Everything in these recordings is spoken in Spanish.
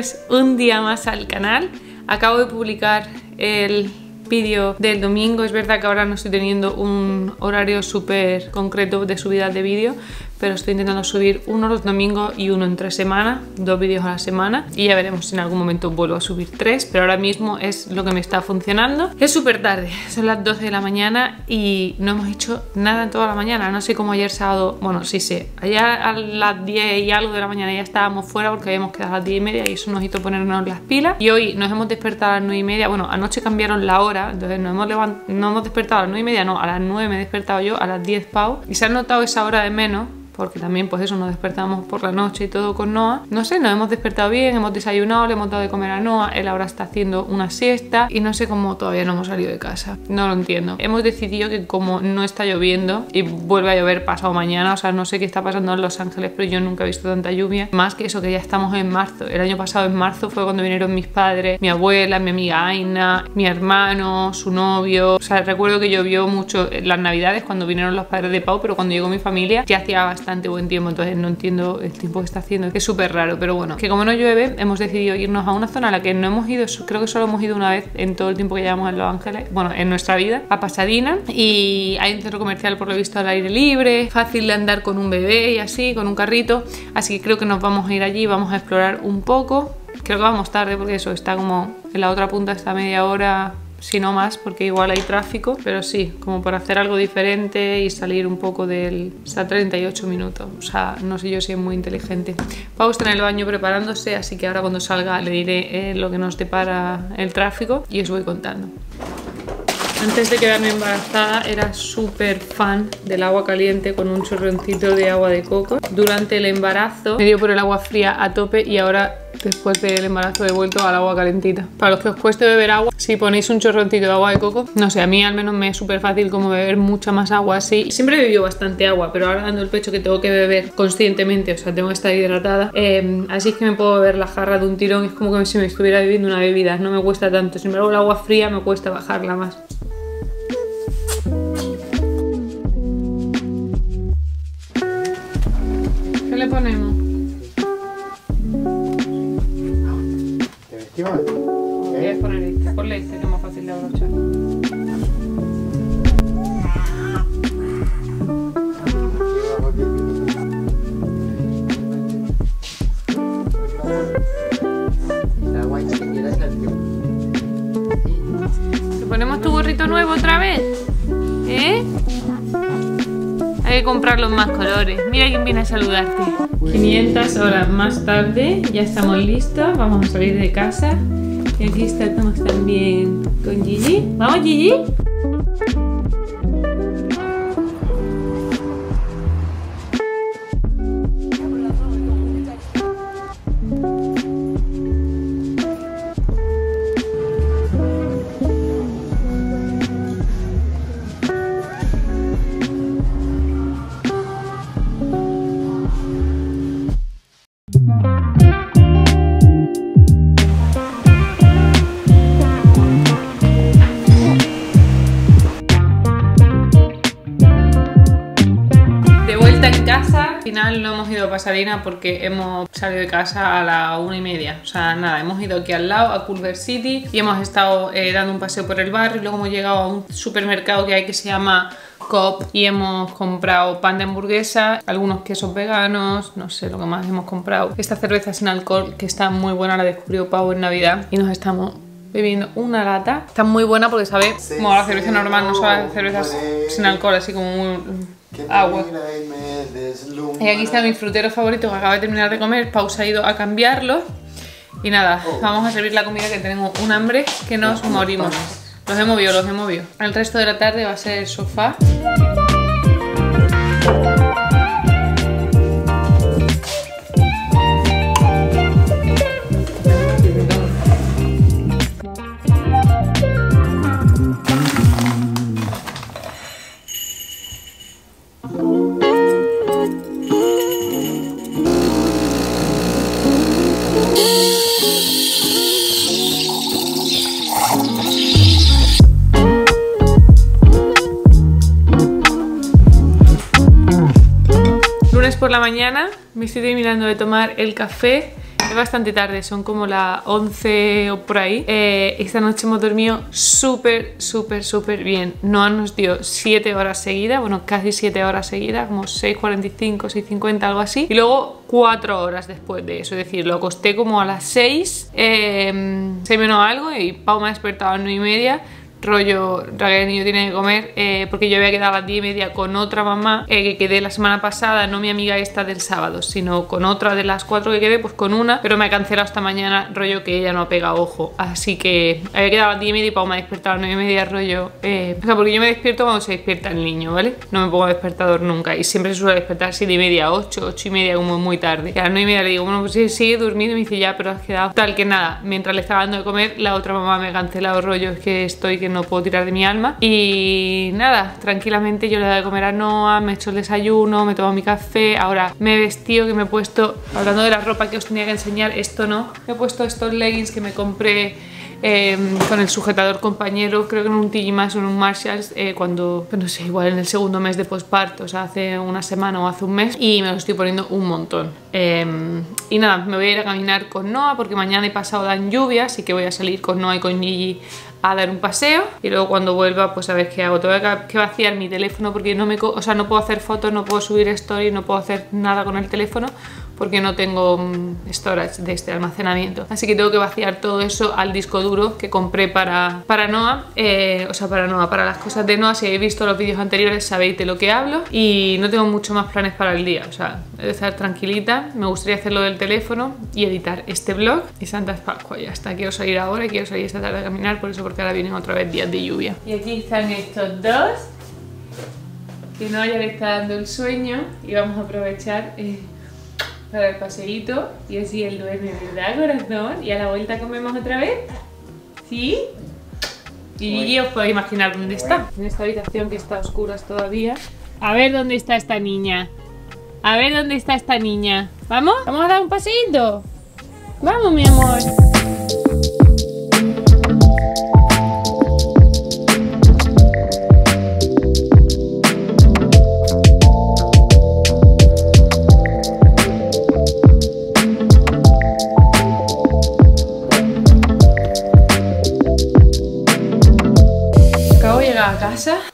bienvenidos un día más al canal. Acabo de publicar el vídeo del domingo. Es verdad que ahora no estoy teniendo un horario súper concreto de subida de vídeo, pero estoy intentando subir uno los domingos y uno entre semana, dos vídeos a la semana, y ya veremos si en algún momento vuelvo a subir tres, pero ahora mismo es lo que me está funcionando. Es súper tarde, son las 12 de la mañana y no hemos hecho nada en toda la mañana. No sé cómo ayer sábado, bueno, sí sé, ayer a las 10 y algo de la mañana ya estábamos fuera porque habíamos quedado a las 10 y media y eso nos hizo ponernos las pilas, y hoy nos hemos despertado a las 9 y media, bueno, anoche cambiaron la hora, entonces nos hemos despertado a las 9 y media, no, a las 9 me he despertado yo, a las 10 Pau, y se ha notado esa hora de menos, porque también pues eso, nos despertamos por la noche y todo con Noah. No sé, nos hemos despertado bien, hemos desayunado, le hemos dado de comer a Noah, él ahora está haciendo una siesta y no sé cómo todavía no hemos salido de casa, no lo entiendo. Hemos decidido que como no está lloviendo y vuelve a llover pasado mañana, o sea, no sé qué está pasando en Los Ángeles, pero yo nunca he visto tanta lluvia, más que eso que ya estamos en marzo. El año pasado en marzo fue cuando vinieron mis padres, mi abuela, mi amiga Aina, mi hermano, su novio, o sea, recuerdo que llovió mucho en las navidades cuando vinieron los padres de Pau, pero cuando llegó mi familia ya hacía bastante buen tiempo, entonces no entiendo el tiempo que está haciendo, es súper raro, pero bueno, que como no llueve hemos decidido irnos a una zona a la que no hemos ido, creo que solo hemos ido una vez en todo el tiempo que llevamos en Los Ángeles, bueno, en nuestra vida, a Pasadena, y hay un centro comercial por lo visto al aire libre, fácil de andar con un bebé y así, con un carrito, así que creo que nos vamos a ir allí, vamos a explorar un poco. Creo que vamos tarde porque eso, está como en la otra punta, está media hora, si no más, porque igual hay tráfico, pero sí, como para hacer algo diferente y salir un poco del... Está 38 minutos, o sea, no sé yo si es muy inteligente. Pau está en el baño preparándose, así que ahora cuando salga le diré lo que nos depara el tráfico y os voy contando. Antes de quedarme embarazada era súper fan del agua caliente con un chorroncito de agua de coco. Durante el embarazo me dio por el agua fría a tope y ahora después del embarazo he vuelto al agua calentita. Para los que os cueste beber agua, si ponéis un chorroncito de agua de coco, no sé, a mí al menos me es súper fácil como beber mucha más agua así. Siempre he bebido bastante agua, pero ahora dando el pecho que tengo que beber conscientemente, o sea, tengo que estar hidratada. Así es que me puedo beber la jarra de un tirón, es como que si me estuviera bebiendo una bebida, no me cuesta tanto. Sin embargo, el agua fría me cuesta bajarla más. ¿Qué le ponemos? ¿Te vestimos? Voy a poner este. Ponle este, que es más fácil de abrochar. ¿Te ponemos tu gorrito nuevo otra vez? ¿Eh? Hay que comprarlo en más colores. Mira quién viene a saludarte. 500 horas más tarde, ya estamos listos, vamos a salir de casa. Y aquí estamos también con Gigi. ¿Vamos, Gigi? No hemos ido a Pasadena porque hemos salido de casa a la 1:30, o sea, nada, hemos ido aquí al lado a Culver City y hemos estado dando un paseo por el barrio, y luego hemos llegado a un supermercado que hay que se llama Coop y hemos comprado pan de hamburguesa, algunos quesos veganos, no sé lo que más hemos comprado, esta cerveza sin alcohol que está muy buena, la descubrió Pau en Navidad y nos estamos bebiendo una lata, está muy buena porque sabe como la cerveza normal, no sabe cervezas sin alcohol, así como muy... agua. Y aquí están mis fruteros favoritos que acabo de terminar de comer. Pau se ha ido a cambiarlos. Y nada, vamos a servir la comida que tenemos un hambre que nos morimos. Los he movido, los he movido. El resto de la tarde va a ser el sofá. Por la mañana me estoy terminando de tomar el café Es bastante tarde, son como las 11 o por ahí. Esta noche hemos dormido súper bien. Noah nos dio 7 horas seguidas, bueno, casi 7 horas seguidas, como 6:45, 6:50, algo así. Y luego 4 horas después de eso, es decir, lo acosté como a las 6, 6 menos algo, y Pau me ha despertado a las 9:30. Rollo, Raquel, el niño tiene que comer, porque yo había quedado a las 10:30 con otra mamá que quedé la semana pasada, no mi amiga esta del sábado, sino con otra de las 4 que quedé, pues con una, pero me ha cancelado esta mañana, rollo que ella no ha pegado ojo, así que había quedado a las 10:30 y Pau me ha despertado a las 9:30, rollo, o sea, porque yo me despierto cuando se despierta el niño, ¿vale? No me pongo despertador nunca y siempre se suele despertar 7:30, 8, 8:30, como muy tarde, y a las 9:30 le digo, bueno, pues sí, sigue durmiendo, y me dice, ya, pero has quedado, tal que nada, mientras le estaba dando de comer, la otra mamá me ha cancelado, rollo, es que estoy que no puedo tirar de mi alma. Y nada, tranquilamente yo le he dado de comer a Noah, me he hecho el desayuno, me he tomado mi café, ahora me he vestido, que me he puesto, hablando de la ropa que os tenía que enseñar, esto no, me he puesto estos leggings que me compré con el sujetador compañero, creo que en un TG Maxx o en un Marshalls, cuando, pues no sé, igual en el segundo mes de posparto, o sea, hace una semana o hace un mes, y me lo estoy poniendo un montón. Y nada, me voy a ir a caminar con Noah porque mañana y pasado dan lluvia, así que voy a salir con Noah y con Gigi a dar un paseo, y luego cuando vuelva pues a ver qué hago. Tengo que vaciar mi teléfono porque no me, o sea, no puedo hacer fotos, no puedo subir stories, no puedo hacer nada con el teléfono porque no tengo storage de este almacenamiento, así que tengo que vaciar todo eso al disco duro que compré para Noah, o sea, para Noah, para las cosas de Noah. Si habéis visto los vídeos anteriores sabéis de lo que hablo, y no tengo mucho más planes para el día, o sea, he de estar tranquilita. Me gustaría hacer lo del teléfono y editar este vlog, y Santas Pascuas, ya está. Quiero salir ahora y quiero salir esta tarde a caminar, por eso, porque ahora vienen otra vez días de lluvia. Y aquí están estos dos, que no, ya le está dando el sueño, y vamos a aprovechar para el paseíto, y así él duerme, ¿verdad, corazón? Y a la vuelta comemos otra vez, ¿sí? Y os podéis imaginar dónde está, en esta habitación que está a oscuras todavía. A ver dónde está esta niña, a ver dónde está esta niña. ¿Vamos? ¿Vamos a dar un paseíto? Vamos, mi amor.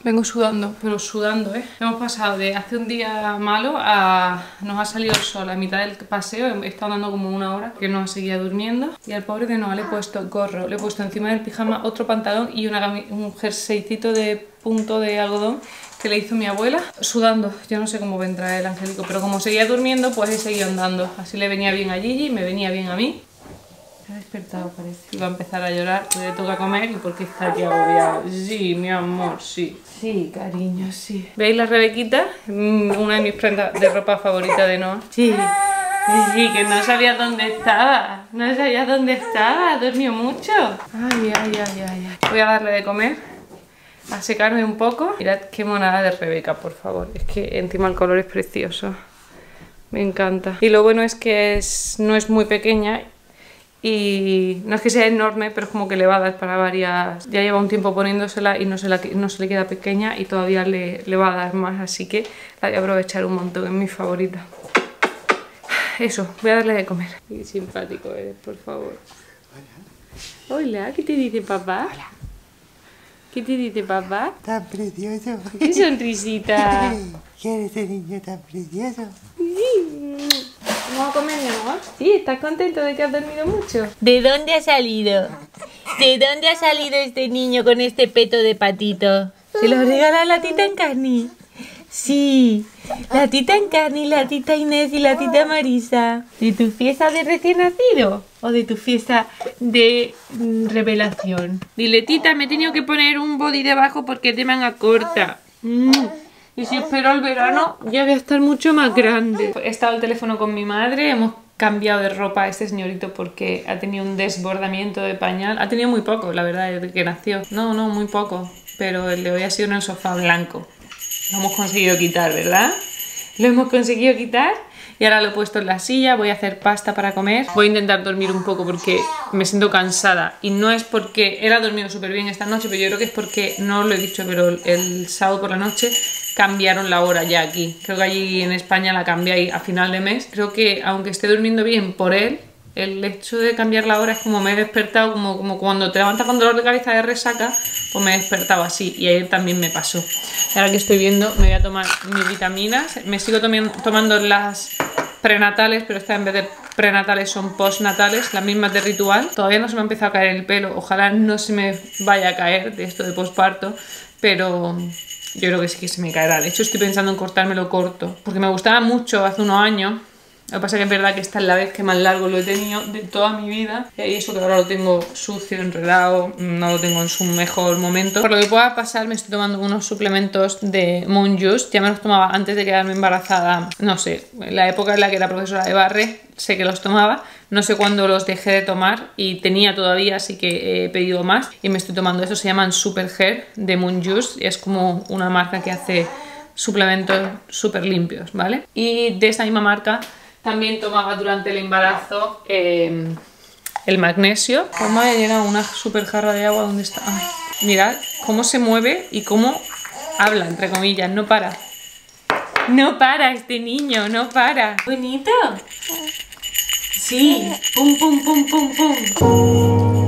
Vengo sudando, pero sudando, ¿eh? Hemos pasado de hace un día malo a... Nos ha salido el sol a mitad del paseo, he estado andando como una hora porque Noah seguía durmiendo. Y al pobre de Noah le he puesto gorro, le he puesto encima del pijama otro pantalón y un jerseycito de punto de algodón que le hizo mi abuela, sudando. Yo no sé cómo vendrá el angélico, pero como seguía durmiendo pues he seguido andando. Así le venía bien a Gigi, me venía bien a mí. Se ha despertado, parece. Iba a empezar a llorar, le toca comer y porque está aquí agobiado. Sí, mi amor, sí. Sí, cariño, sí. ¿Veis la Rebequita? Una de mis prendas de ropa favorita de Noah. Sí, sí, que no sabía dónde estaba. No sabía dónde estaba, dormió mucho. Ay, ay, ay, ay, ay. Voy a darle de comer, a secarme un poco. Mirad qué monada de Rebeca, por favor. Es que encima el color es precioso. Me encanta. Y lo bueno es que no es muy pequeña. Y no es que sea enorme, pero es como que le va a dar para varias... Ya lleva un tiempo poniéndosela y no se le queda pequeña y todavía le va a dar más, así que la voy a aprovechar un montón, es mi favorita. Eso, voy a darle de comer. Qué simpático eres, por favor. Hola. Hola, ¿qué te dice papá? Hola. ¿Qué te dice papá? Tan precioso. ¡Qué sonrisita! ¿Quieres ese niño tan precioso? Sí. ¿Vamos a comer, mi amor? Sí, ¿estás contento de que has dormido mucho? ¿De dónde ha salido? ¿De dónde ha salido este niño con este peto de patito? ¿Se lo regala la tita Encarni? Sí, la tita Encarni, la tita Inés y la tita Marisa. ¿De tu fiesta de recién nacido? ¿O de tu fiesta de revelación? Dile, tita, me he tenido que poner un body debajo porque es de manga corta. Y si espero el verano, ya voy a estar mucho más grande. He estado al teléfono con mi madre, hemos cambiado de ropa a este señorito porque ha tenido un desbordamiento de pañal. Ha tenido muy poco, la verdad, desde que nació. No, muy poco. Pero el de hoy ha sido un sofá blanco. Lo hemos conseguido quitar, ¿verdad? Lo hemos conseguido quitar. Y ahora lo he puesto en la silla, voy a hacer pasta para comer. Voy a intentar dormir un poco porque me siento cansada. Y no es porque... Él ha dormido súper bien esta noche, pero yo creo que es porque... No os lo he dicho, pero el sábado por la noche cambiaron la hora ya aquí. Creo que allí en España la cambiáis a final de mes. Creo que aunque esté durmiendo bien por él, El hecho de cambiar la hora es como me he despertado, como cuando te levantas con dolor de cabeza de resaca, pues me he despertado así, y ayer también me pasó. Ahora que estoy viendo, me voy a tomar mis vitaminas. Me sigo tomando las prenatales, pero esta en vez de prenatales son postnatales, las mismas de Ritual. Todavía no se me ha empezado a caer el pelo, ojalá no se me vaya a caer de esto de posparto, pero yo creo que sí que se me caerá. De hecho estoy pensando en cortármelo corto, porque me gustaba mucho hace unos años. Lo que pasa es que es verdad que esta es la vez que más largo lo he tenido de toda mi vida. Y eso que ahora lo tengo sucio, enredado, no lo tengo en su mejor momento. Por lo que pueda pasar, me estoy tomando unos suplementos de Moon Juice. Ya me los tomaba antes de quedarme embarazada, no sé, en la época en la que era profesora de Barre, sé que los tomaba. No sé cuándo los dejé de tomar y tenía todavía, así que he pedido más. Y me estoy tomando eso, se llaman Super Hair de Moon Juice. Es como una marca que hace suplementos súper limpios, ¿vale? Y de esa misma marca también tomaba durante el embarazo el magnesio. Pues me ha llegado una super jarra de agua. ¿Dónde está? Ay, mirad cómo se mueve y cómo habla, entre comillas. No para. No para este niño, no para. ¿Bonito? Sí. Pum, pum, pum, pum, pum.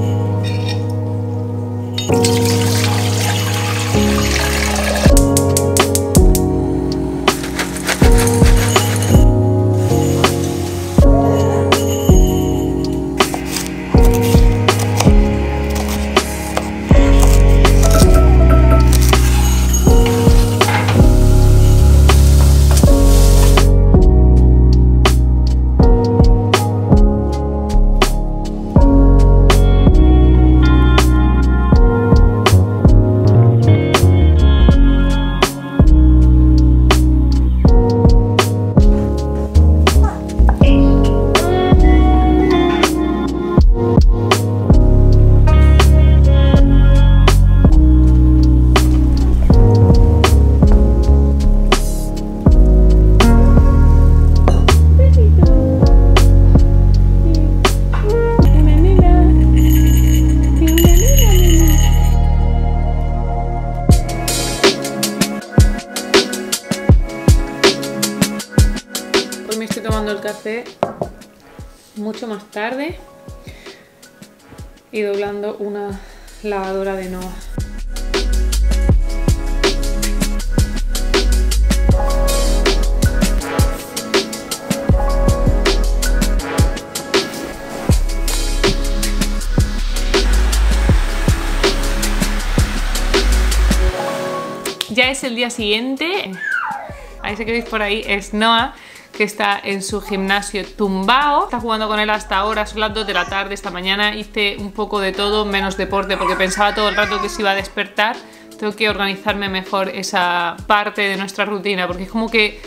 Mucho más tarde y doblando una lavadora de Noah. Ya es el día siguiente. Ahí se que veis por ahí es Noah, que está en su gimnasio tumbao. Está jugando con él hasta ahora, son las 2 de la tarde. Esta mañana hice un poco de todo menos deporte porque pensaba todo el rato que se iba a despertar. Tengo que organizarme mejor esa parte de nuestra rutina porque es como que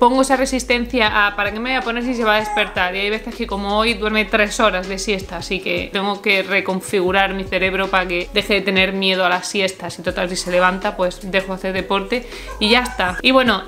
pongo esa resistencia a ¿para qué me voy a poner si se va a despertar? Y hay veces que como hoy duerme 3 horas de siesta, así que tengo que reconfigurar mi cerebro para que deje de tener miedo a las siestas. Y total, si se levanta pues dejo hacer deporte y ya está. Y bueno,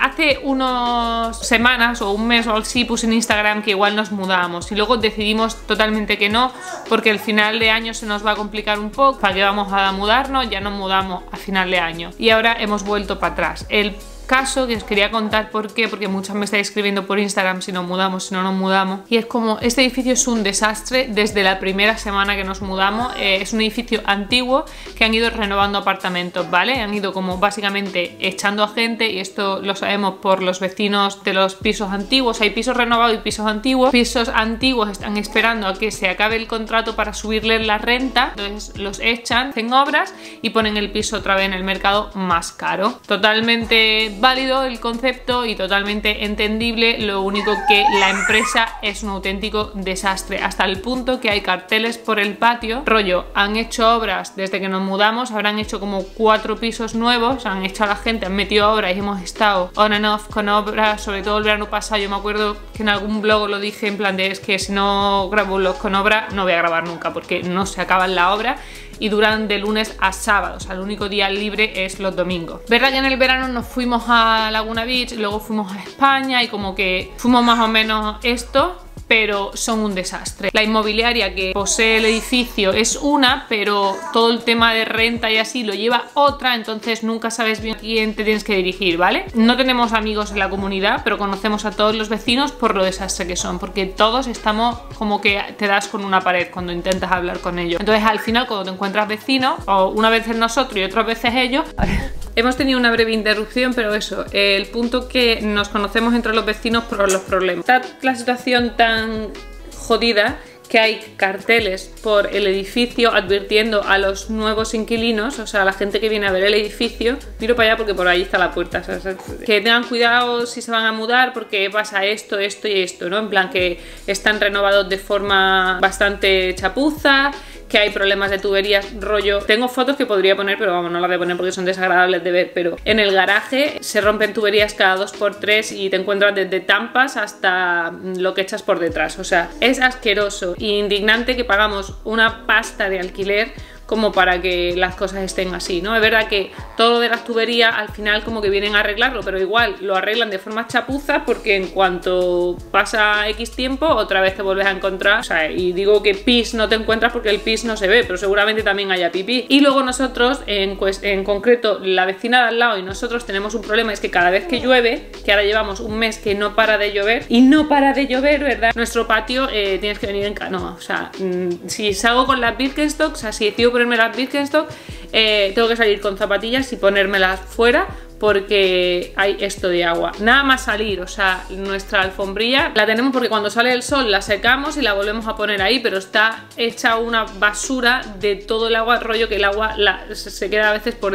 hace unas semanas o un mes o así puse en Instagram que igual nos mudábamos y luego decidimos totalmente que no, porque el final de año se nos va a complicar un poco. ¿Para qué vamos a mudarnos? Ya nos mudamos a final de año y ahora hemos vuelto para atrás. El caso que os quería contar por qué, porque muchas me estáis escribiendo por Instagram si nos mudamos, si no nos mudamos, y es como este edificio es un desastre desde la primera semana que nos mudamos. Es un edificio antiguo que han ido renovando apartamentos, ¿vale? Han ido como básicamente echando a gente, y esto lo sabemos por los vecinos de los pisos antiguos. Hay pisos renovados y pisos antiguos. Pisos antiguos están esperando a que se acabe el contrato para subirles la renta, entonces los echan, hacen obras y ponen el piso otra vez en el mercado más caro. Totalmente válido el concepto y totalmente entendible, lo único que la empresa es un auténtico desastre, hasta el punto que hay carteles por el patio, rollo, han hecho obras desde que nos mudamos, habrán hecho como 4 pisos nuevos, han hecho a la gente, han metido obras y hemos estado on and off con obras, sobre todo el verano pasado. Yo me acuerdo que en algún blog lo dije en plan de, es que si no grabo un blog con obra no voy a grabar nunca porque no se acaban la obra y duran de lunes a sábado, o sea, el único día libre es los domingos. Verdad que en el verano nos fuimos a Laguna Beach, luego fuimos a España y como que fuimos más o menos esto, pero son un desastre. La inmobiliaria que posee el edificio es una, pero todo el tema de renta y así lo lleva otra, entonces nunca sabes bien a quién te tienes que dirigir, ¿vale? No tenemos amigos en la comunidad, pero conocemos a todos los vecinos por lo desastre que son, porque todos estamos como que te das con una pared cuando intentas hablar con ellos. Entonces al final cuando te encuentras vecinos, o una vez nosotros y otras veces ellos... Hemos tenido una breve interrupción, pero eso, el punto que nos conocemos entre los vecinos por los problemas. Está la situación tan jodida que hay carteles por el edificio advirtiendo a los nuevos inquilinos, o sea, a la gente que viene a ver el edificio, miro para allá porque por ahí está la puerta, ¿sabes? Que tengan cuidado si se van a mudar porque pasa esto, esto y esto, ¿no? En plan que están renovados de forma bastante chapuza, que hay problemas de tuberías, rollo... Tengo fotos que podría poner, pero vamos, no las voy a poner porque son desagradables de ver, pero en el garaje se rompen tuberías cada 2×3 y te encuentras desde tampas hasta lo que echas por detrás, o sea, es asqueroso e indignante que pagamos una pasta de alquiler como para que las cosas estén así, ¿no? Es verdad que todo de las tuberías al final como que vienen a arreglarlo, pero igual lo arreglan de forma chapuza porque en cuanto pasa X tiempo otra vez te vuelves a encontrar, o sea, y digo que pis no te encuentras porque el pis no se ve, pero seguramente también haya pipí. Y luego nosotros, en concreto la vecina de al lado y nosotros tenemos un problema, es que cada vez que llueve, que ahora llevamos un mes que no para de llover, y no para de llover, ¿verdad? Nuestro patio tienes que venir en canoa, o sea, si salgo con las Birkenstock, o sea, si decido ponerme las Birkenstock, tengo que salir con zapatillas y ponérmelas fuera porque hay esto de agua. Nada más salir, o sea, nuestra alfombrilla la tenemos porque cuando sale el sol la secamos y la volvemos a poner ahí, pero está hecha una basura de todo el agua, rollo que el agua se queda a veces por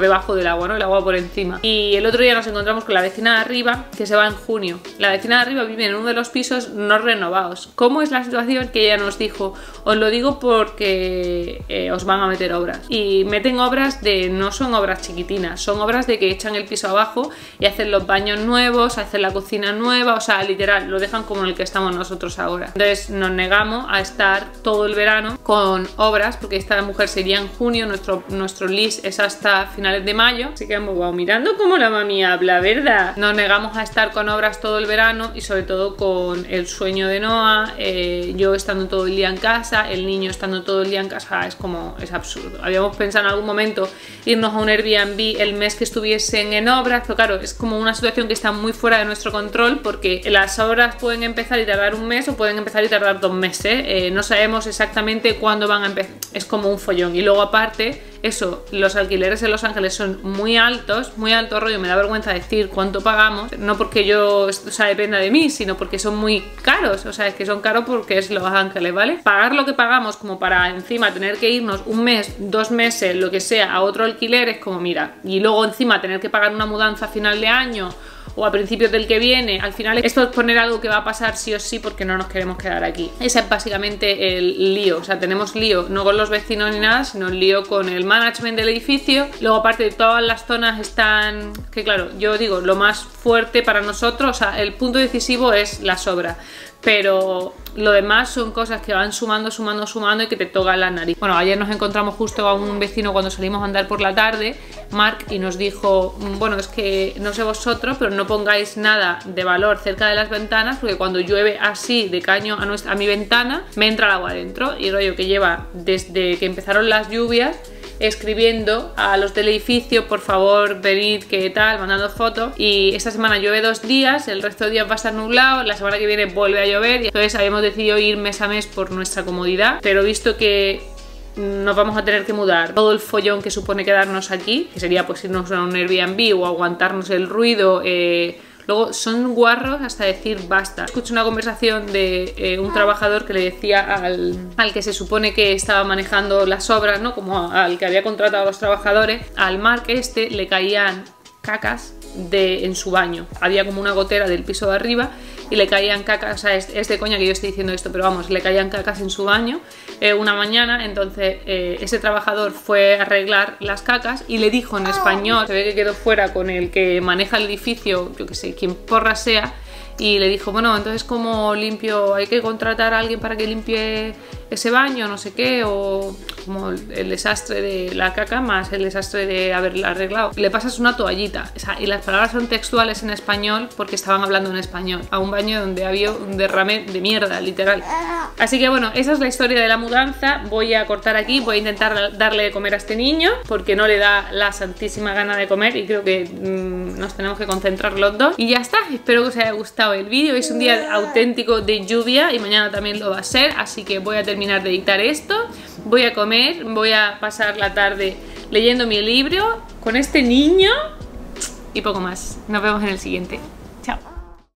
debajo del agua, ¿no? El agua por encima. Y el otro día nos encontramos con la vecina de arriba que se va en junio. La vecina de arriba vive en uno de los pisos no renovados. ¿Cómo es la situación? Que ella nos dijo, os lo digo porque os van a meter obras. Y meten obras de... no son obras chiquitinas, son obras de que echan el piso abajo y hacen los baños nuevos, hacen la cocina nueva, o sea, literal, lo dejan como en el que estamos nosotros ahora. Entonces nos negamos a estar todo el verano con obras, porque esta mujer sería en junio, nuestro lease es hasta finales de mayo, así que hemos wow, mirando cómo la mami habla, ¿verdad? Nos negamos a estar con obras todo el verano y sobre todo con el sueño de Noah, yo estando todo el día en casa, el niño estando todo el día en casa, es como, es absurdo. Habíamos pensado en algún momento irnos a un Airbnb el mes que estuviesen en obras, pero claro, es como una situación que está muy fuera de nuestro control porque las obras pueden empezar y tardar un mes o pueden empezar y tardar 2 meses, no sabemos exactamente cuándo van a empezar, es como un follón. Y luego aparte, eso, los alquileres en Los Ángeles son muy altos rollo, me da vergüenza decir cuánto pagamos, no porque yo, o sea, dependa de mí, sino porque son muy caros, o sea, es que son caros porque es Los Ángeles, ¿vale? Pagar lo que pagamos como para encima tener que irnos un mes, 2 meses, lo que sea, a otro alquiler es como, mira, y luego encima tener que pagar una mudanza a final de año o a principios del que viene, al final esto es poner algo que va a pasar sí o sí porque no nos queremos quedar aquí. Ese es básicamente el lío, o sea, tenemos lío no con los vecinos ni nada, sino lío con el management del edificio. Luego aparte de todas las zonas están, que claro, yo digo, lo más fuerte para nosotros, o sea, el punto decisivo es las obras, pero lo demás son cosas que van sumando, sumando, sumando y que te tocan la nariz. Bueno, ayer nos encontramos justo a un vecino cuando salimos a andar por la tarde, Mark, y nos dijo, bueno, es que no sé vosotros, pero no pongáis nada de valor cerca de las ventanas porque cuando llueve así de caño a mi ventana, me entra el agua adentro. Y rollo que lleva desde que empezaron las lluvias escribiendo a los del edificio, por favor venid, qué tal, mandando fotos, y esta semana llueve 2 días, el resto de días va a estar nublado, la semana que viene vuelve a llover, y entonces habíamos decidido ir mes a mes por nuestra comodidad, pero visto que nos vamos a tener que mudar, todo el follón que supone quedarnos aquí, que sería pues irnos a un Airbnb o aguantarnos el ruido, luego son guarros hasta decir basta. Escucho una conversación de un trabajador que le decía al que se supone que estaba manejando las obras, ¿no? Como al que había contratado a los trabajadores, al Mark este le caían cacas en su baño. Había como una gotera del piso de arriba y le caían cacas, o sea, es de coña que yo estoy diciendo esto, pero vamos, le caían cacas en su baño una mañana, entonces ese trabajador fue a arreglar las cacas y le dijo en español, se ve que quedó fuera con el que maneja el edificio, yo que sé, quien porra sea, y le dijo, bueno, entonces como limpio, hay que contratar a alguien para que limpie ese baño, no sé qué, o como el desastre de la caca más el desastre de haberla arreglado. Le pasas una toallita, o sea, y las palabras son textuales en español porque estaban hablando en español, a un baño donde había un derrame de mierda, literal. Así que bueno, esa es la historia de la mudanza. Voy a cortar aquí, voy a intentar darle de comer a este niño porque no le da la santísima gana de comer y creo que nos tenemos que concentrar los dos. Y ya está, espero que os haya gustado el vídeo. Es un día auténtico de lluvia y mañana también lo va a ser, así que voy a terminar de editar esto, voy a comer, voy a pasar la tarde leyendo mi libro con este niño y poco más. Nos vemos en el siguiente.